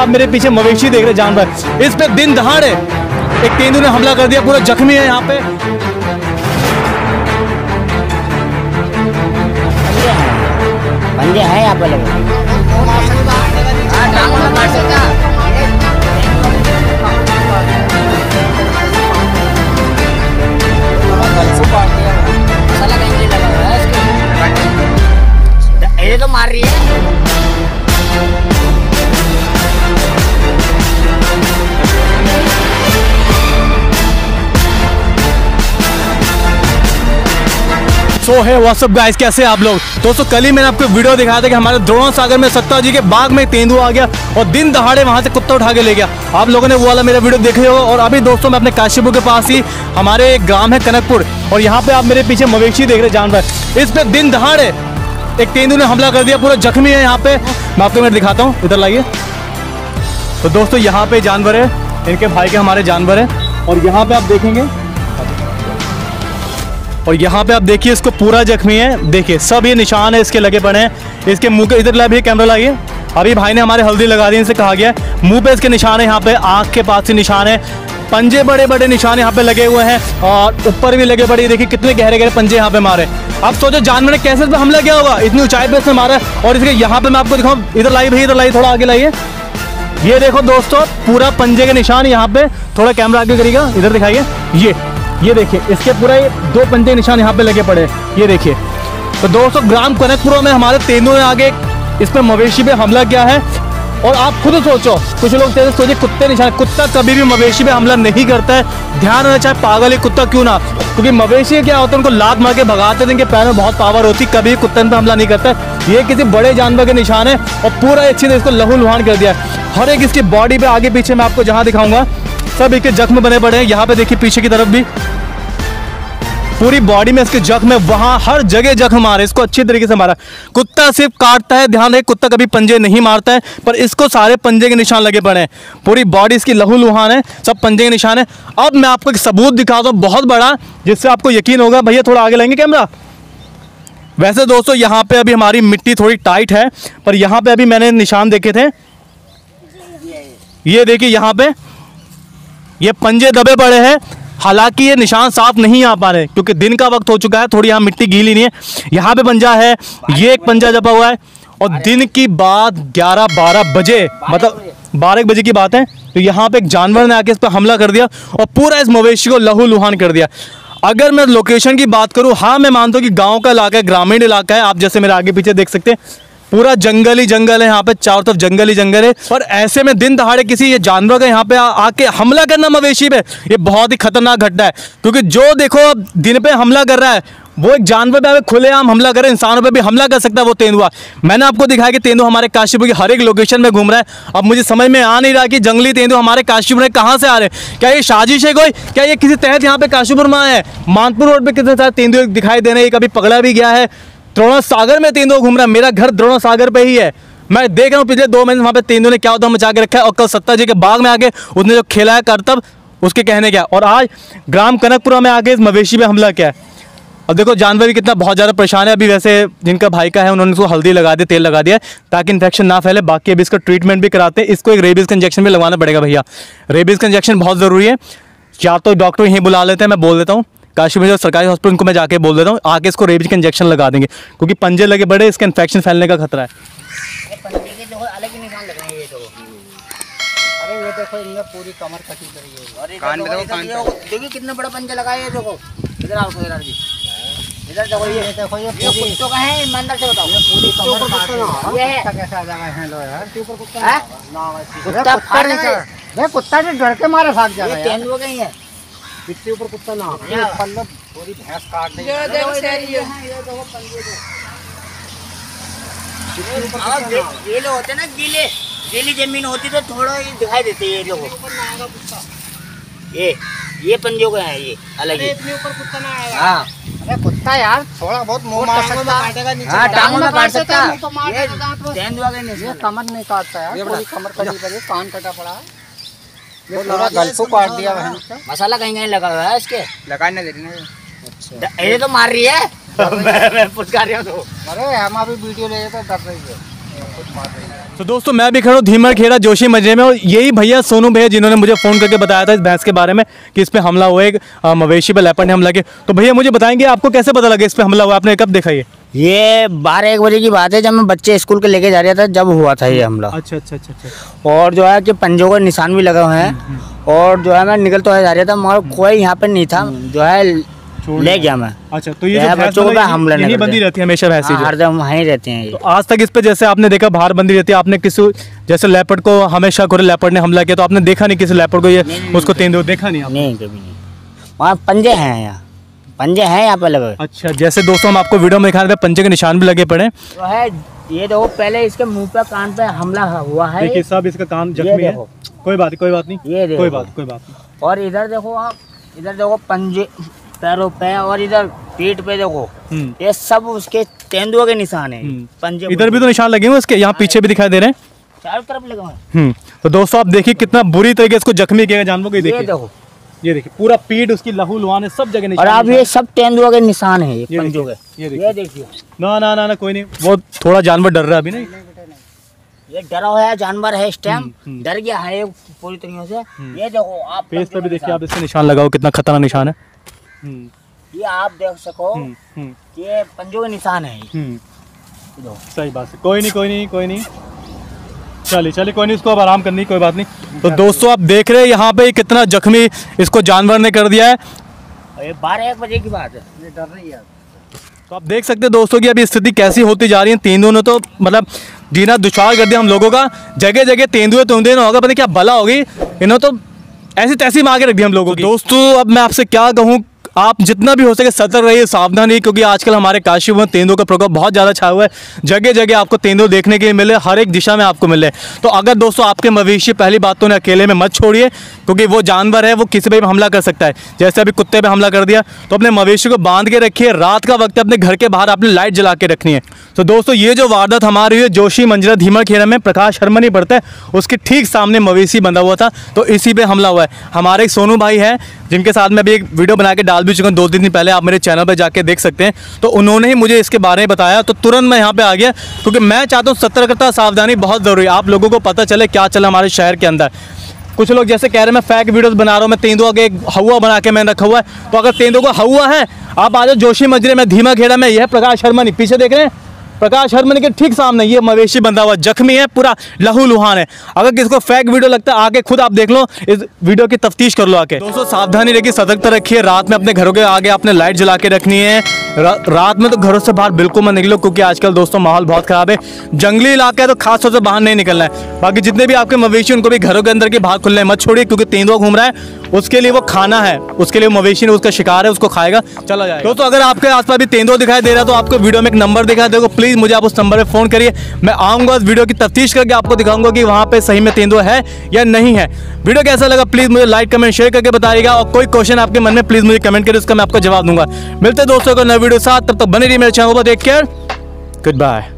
आप मेरे पीछे मवेशी देख रहे जानवर, इस पे दिन दहाड़े एक तेंदू ने हमला कर दिया, पूरा जख्मी है यहाँ पे। बंदे हैं यहाँ पे लोग, ये तो मार रही है। सो है व्हाट्सअप गाइस, कैसे आप लोग दोस्तों। कल ही मैंने आपको वीडियो दिखाया था कि हमारे द्रोण सागर में सत्ता जी के बाग में तेंदुआ आ गया और दिन दहाड़े वहां से कुत्ता उठा के ले गया। आप लोगों ने वो वाला मेरा वीडियो देखे होगा। और अभी दोस्तों मैं अपने काशीपुर के पास ही हमारे एक ग्राम है कनकपुर, और यहाँ पे आप मेरे पीछे मवेशी देख रहे जानवर, इस पे दिन दहाड़े एक तेंदू ने हमला कर दिया, पूरा जख्मी है यहाँ पे। मैं आपको मेरे दिखाता हूँ, इधर लाइए। तो दोस्तों यहाँ पे जानवर है, इनके भाई के हमारे जानवर है, और यहाँ पे आप देखेंगे और यहाँ पे आप देखिए इसको पूरा जख्मी है। देखिए सब ये निशान है इसके लगे पड़े हैं, इसके मुंह के, इधर ला भी कैमरा लाइए। अभी भाई ने हमारे हल्दी लगा दी, इनसे कहा गया मुंह पे इसके निशान है, यहाँ पे आँख के पास से निशान है, पंजे बड़े बड़े निशान यहाँ पे लगे हुए हैं और ऊपर भी लगे पड़े। देखिए कितने गहरे गहरे पंजे यहाँ पे मारे। आप सोचो जानवर ने कैसे पे हमला किया होगा, इतनी ऊंचाई पे इसने मारा। और इसके यहाँ पे मैं आपको दिखाऊँ, इधर लाइए भाई, इधर लाइए, थोड़ा आगे लाइए। ये देखो दोस्तों पूरा पंजे के निशान यहाँ पे, थोड़ा कैमरा आगे करिएगा, इधर दिखाइए। ये देखिए इसके पूरा दो पंजे निशान यहाँ पे लगे पड़े, ये देखिए। तो दोस्तों ग्राम कनकपुर में हमारे तेंदुओं ने आगे इसमें मवेशी पे हमला किया है। और आप खुद सोचो, कुछ लोग सोचे कुत्ते निशान, कुत्ता कभी भी मवेशी पे हमला नहीं करता है, ध्यान रहना चाहिए। पागल ही कुत्ता क्यों ना, क्योंकि मवेशी क्या होता है, उनको लात मार के भगाते हैं, इनके पैर में बहुत पावर होती, कभी भी कुत्ते पे हमला नहीं करता है। ये किसी बड़े जानवर के निशान है और पूरा अच्छी ने इसको लहू लुहान कर दिया है। हर एक इसकी बॉडी पे आगे पीछे मैं आपको जहाँ दिखाऊंगा सब इसके जख्म बने पड़े हैं। यहाँ पे देखिए पीछे की तरफ भी पूरी बॉडी में इसके जख्म है, वहाँ हर जगह जख्म मारे, इसको अच्छी तरीके से मारा। कुत्ता सिर्फ काटता है, ध्यान रहे कुत्ता कभी पंजे नहीं मारता है, पर इसको सारे पंजे के निशान लगे पड़े हैं, पूरी बॉडी इसकी लहू लुहान है, सब पंजे के निशान है। अब मैं आपको एक सबूत दिखाता हूँ बहुत बड़ा, जिससे आपको यकीन होगा। भैया थोड़ा आगे लाएंगे कैमरा। वैसे दोस्तों यहाँ पे अभी हमारी मिट्टी थोड़ी टाइट है, पर यहाँ पे अभी मैंने निशान देखे थे, ये देखिए यहाँ पे ये पंजे दबे पड़े हैं। हालांकि ये निशान साफ नहीं आ पा रहे क्योंकि दिन का वक्त हो चुका है, थोड़ी यहाँ मिट्टी गीली नहीं है। यहाँ पे पंजा है, ये एक पंजा जपा हुआ है, और दिन की बात 11-12 बजे, मतलब 12 बजे की बात है, तो यहाँ पे एक जानवर ने आके इस पर हमला कर दिया और पूरा इस मवेशी को लहू लुहान कर दिया। अगर मैं लोकेशन की बात करूँ, हाँ मैं मानता हूँ कि गाँव का इलाका है, ग्रामीण इलाका है, आप जैसे मेरे आगे पीछे देख सकते हैं, पूरा जंगल ही जंगल है यहाँ पे, चारों तरफ जंगल ही जंगल है। और ऐसे में दिन दहाड़े किसी ये जानवर का यहाँ पे आके हमला करना मवेशी पे, ये बहुत ही खतरनाक घटना है। क्योंकि जो देखो दिन पे हमला कर रहा है, वो एक जानवर पे खुलेआम हमला करे, इंसानों पे भी हमला कर सकता है वो तेंदुआ। मैंने आपको दिखाया कि तेंदुआ हमारे काशीपुर की हर एक लोकेशन में घूम रहा है। अब मुझे समझ में आ नहीं रहा कि जंगली तेंदुआ हमारे काशीपुर में कहाँ से आ रहे हैं, क्या ये साजिश है कोई, क्या ये किसी तहत यहाँ पे काशीपुर में आए हैं। मानपुर रोड पर कितने सारे तेंदुए दिखाई दे रहे हैं, कभी पकड़ा भी गया है। द्रोण सागर में तेंदुआ घूम रहा है, मेरा घर द्रोण सागर पे ही है, मैं देख रहा हूँ पिछले 2 महीने वहाँ पे तेंदुआ ने क्या उधम मचा के रखा है। और कल सत्ता जी के बाग में आके उसने जो खेला है करतब, उसके कहने क्या, और आज ग्राम कनकपुरा में आके इस मवेशी पे हमला किया है। अब देखो जानवर भी कितना बहुत ज़्यादा परेशान है। अभी वैसे जिनका भाई का है उन्होंने उसको हल्दी लगा दी, तेल लगा दिया ताकि इन्फेक्शन ना फैले। बाकी अभी इसका ट्रीटमेंट भी कराते हैं, इसको एक रेबीज़ का इंजेक्शन भी लगवाना पड़ेगा। भैया रेबीज़ का इंजेक्शन बहुत ज़रूरी है, या तो डॉक्टर यहीं बुला लेते हैं, मैं बोल देता हूँ काशी में जो सरकारी हॉस्पिटल, उनको मैं जाके बोल देता हूँ आके इसको रेबीज का इंजेक्शन लगा देंगे, क्योंकि पंजे लगे बड़े, इसका इन्फेक्शन फैलने का खतरा है। कुत्ता डर के मारे भाग जा रहा है, इसके ऊपर कुत्ता ना पल्ला पूरी भैंस काट दे। ये देखो सही है, ये देखो पंजे देखो, और ये लोग होते ना गीले, गीली जमीन होती तो थोड़ा ये दिखाई देते। ये लोग ऊपर ना आएगा कुत्ता, ये पंजों का है, ये अलग है, इतने ऊपर कुत्ता ना आएगा। हां अरे कुत्ता यार थोड़ा बहुत मुंह मार सकता है, हां टांगों में काट सकता है, तेंदुआ के नहीं ये कमर नहीं काटता यार, पूरी कमर कटी पड़ी, कान कटा पड़ा, गल्फो काट दिया, मसाला कहीं कहीं लगा हुआ है इसके, लगाने दे रही है। ये तो मार रही है, मैं पुचका रही हूँ तो, अरे हम अभी वीडियो ले रहे थे, डर रही है, कुछ मार रही है। तो दोस्तों मैं भी खड़ा हूँ धीमर खेड़ा जोशी मजे में, और यही भैया सोनू भैया जिन्होंने मुझे फ़ोन करके बताया था इस भैंस के बारे में कि इस पर हमला हुआ, एक मवेशी पर लेपर्ड ने हमला किया। तो भैया मुझे बताएंगे आपको कैसे पता लगा इस पर हमला हुआ, आपने कब देखा? ये 12-1 बजे की बात है, जब मैं बच्चे स्कूल के लेके जा रहा था जब हुआ था ये हमला। अच्छा अच्छा अच्छा अच्छा। और जो है कि पंजों का निशान भी लगा हुआ है, और जो है मैं निकल तो जा रहा था मगर कोई यहाँ पे नहीं था, जो है ले गया मैं। अच्छा, तो ये बच्चों पे हमला नहीं बंदी रहती है हमेशा, भैंस हरदम वहीं रहते हैं। तो आज तक इस पे जैसे आपने देखा बाहर बंदी रहती है, आपने किसी जैसे लेपर्ड को हमेशा कोई लेपर्ड ने हमला किया तो आपने देखा नहीं किसी लेपर्ड को ये उसको तेंदुआ देखा नहीं? नहीं, कभी नहीं। वहाँ पंजे हैं, यहाँ पंजे हैं यहाँ पे लगे। अच्छा, जैसे दोस्तों हम आपको वीडियो में दिखा रहे थे पंजे के निशान भी लगे पड़े है। ये देखो पहले इसके मुंह पे कान पे हमला हुआ है, देखिए सब इसका कान जख्मी है। कोई बात नहीं, कोई बात नहीं। और इधर देखो आप, इधर देखो पंजे पैरों पे और इधर पीठ पे देखो, ये सब उसके तेंदुआ के निशान है। पंजे इधर भी तो निशान लगे हुए उसके, यहाँ पीछे भी दिखाई दे रहे हैं, चारों तरफ लगे हुए। तो दोस्तों आप देखिए कितना बुरी तरीके इसको जख्मी किया जानवरों को। ये देखिए पूरा पीठ उसकी लहू लुहान सब जगह निशान, और आप ये सब तेंदुआ के निशान है पंजों के। ये देखिए ना ना ना ना कोई नहीं, वो थोड़ा जानवर डर रहा है अभी। नहीं ये डरा हुआ जानवर है इस टाइम, डर गया है पूरी तरीके से। ये देखो आप फेस पे भी देखिए आप, इसका निशान लगाओ कितना खतरनाक निशान है। ये आप देख सको ये पंजों के निशान है। सही बात है, कोई नहीं चलिए कोई नहीं, इसको अब आराम करनी, कोई बात नहीं। तो दोस्तों आप देख रहे हैं यहाँ पे कितना जख्मी इसको जानवर ने कर दिया है। 12-1 बजे की बात है, ये डर रही है। तो आप देख सकते हैं दोस्तों कि अभी स्थिति कैसी होती जा रही है। तेंदुओं ने तो मतलब जीना दुश्वार कर दिया हम लोगों का, जगह जगह तेंदुए ना होगा, पता क्या बला होगी इन्होंने, तो ऐसी तैसी मार के रख दी हम लोगों की। दोस्तों अब मैं आपसे क्या कहूँ, आप जितना भी हो सके सतर्क रहिए, सावधान रहिए, क्योंकि आजकल हमारे काशीपुर में तेंदुओं का प्रकोप बहुत ज़्यादा छाया हुआ है। जगह जगह आपको तेंदुआ देखने के लिए मिले, हर एक दिशा में आपको मिले। तो अगर दोस्तों आपके मवेशी, पहली बात तो उन्हें अकेले में मत छोड़िए, क्योंकि वो जानवर है, वो किसी पर भी हमला कर सकता है। जैसे अभी कुत्ते पर हमला कर दिया, तो अपने मवेशी को बांध के रखिए। रात का वक्त अपने घर के बाहर आपने लाइट जला के रखनी है। तो दोस्तों ये जो वारदात हमारी हुई जोशी मंजिला धीमर खेड़ा में, प्रकाश शर्मा नहीं पड़ता है, उसके ठीक सामने मवेशी बंधा हुआ था, तो इसी पर हमला हुआ है। हमारे एक सोनू भाई हैं जिनके साथ मैं अभी एक वीडियो बना के डाल भी चुका हूँ 2-3 दिन पहले, आप मेरे चैनल पर जाके देख सकते हैं। तो उन्होंने ही मुझे इसके बारे में बताया, तो तुरंत मैं यहाँ पे आ गया, क्योंकि मैं चाहता हूँ सतर्कता सावधानी बहुत ज़रूरी है। आप लोगों को पता चले क्या चला हमारे शहर के अंदर। कुछ लोग जैसे कह रहे हैं मैं फेक वीडियोस बना रहा हूँ, मैं तेंदुआ के हवा बना के मैंने रखा हुआ है। तो अगर तेंदुआ का हवा है, आप आ जाओ जोशी मंजिले में धीमा घेड़ा में। यह प्रकाश शर्मा नहीं, पीछे देख रहे हैं प्रकाश शर्मा के ठीक सामने ये मवेशी बंधा हुआ, जख्मी है, पूरा लहू लुहान है। अगर किसी को फेक वीडियो लगता है आगे खुद आप देख लो, इस वीडियो की तफ्तीश कर लो आके। दोस्तों सावधानी रखिए, सतर्कता रखिए, रात में अपने घरों के आगे आपने लाइट जला के रखनी है। रात में तो घरों से बाहर बिल्कुल मत निकलो, क्योंकि आजकल दोस्तों माहौल बहुत खराब है, जंगली इलाका है, तो खास तौर से बाहर नहीं निकलना है। बाकी जितने भी आपके मवेशी उनको भी घरों के अंदर के बाहर खुलने मत छोड़िए, क्योंकि तेंदुआ घूम रहा है, उसके लिए वो खाना है, उसके लिए मवेशी ने उसका शिकार है, उसको खाएगा चला जाएगा। दोस्तों अगर आपके आसपास भी तेंदुआ दिखाई दे रहा है तो आपको वीडियो में एक नंबर दिखाई देगा, प्लीज़ मुझे आप उस नंबर पे फ़ोन करिए। मैं आऊँगा इस वीडियो की तफ्तीश करके आपको दिखाऊंगा कि वहाँ पे सही में तेंदुआ है या नहीं है। वीडियो कैसा लगा प्लीज़ मुझे लाइक कमेंट शेयर करके बताइएगा, और कोई क्वेश्चन आपके मन में प्लीज़ मुझे कमेंट करिए, उसका मैं आपको जवाब दूंगा। मिलते हैं दोस्तों को नए वीडियो साथ, तब तक बने रहिए मेरे चैनल पर। Take care, good bye.